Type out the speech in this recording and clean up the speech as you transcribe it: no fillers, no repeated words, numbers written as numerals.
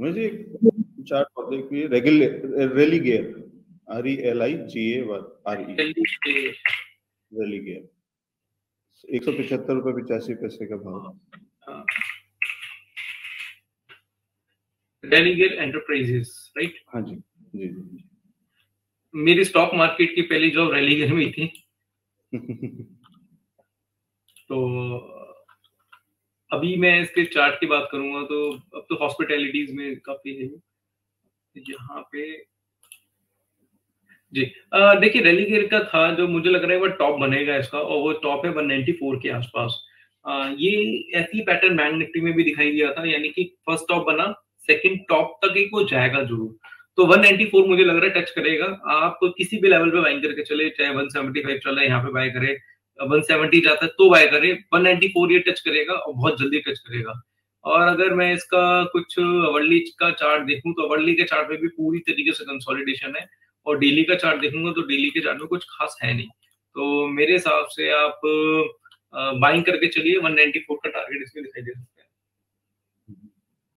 मुझे चार्ट पर देखिए रेलिगेयर RELIGARE रेलिगेयर 175 रुपए 85 पैसे का भाव। Religare enterprises right. हाँ जी जी जी, मेरी स्टॉक मार्केट की पहली जॉब रेलिगेयर में थी। तो अभी मैं इसके चार्ट की बात करूंगा तो अब तो हॉस्पिटैलिटीज में काफी है यहाँ पे जी। देखिए रेलिगेयर का था जो मुझे लग रहा है वो टॉप बनेगा इसका, और वो टॉप है 194 के आसपास। ये ऐसी पैटर्न बैंक निफ्टी में भी दिखाई दिया था, यानी कि फर्स्ट टॉप बना, सेकंड टॉप तक एक वो जाएगा जरूर। तो 194 मुझे लग रहा है टच करेगा। आप किसी भी लेवल पे बाइंग करके चले, चाहे 175 चला यहाँ पे बाय करे, 170 जाता है तो बाय करे, 194 ये टच करेगा और बहुत जल्दी टच करेगा। और अगर मैं इसका कुछ अवर्ली का चार्ट देखूं तो अवर्ली के चार्ट में भी पूरी तरीके से कंसोलिडेशन है, और डेली का चार्ट देखूंगा तो डेली के चार्ट में कुछ खास है नहीं। तो मेरे हिसाब से आप बाइंग करके चलिए, 194 का टारगेट इसमें दिखाई दे सकता है।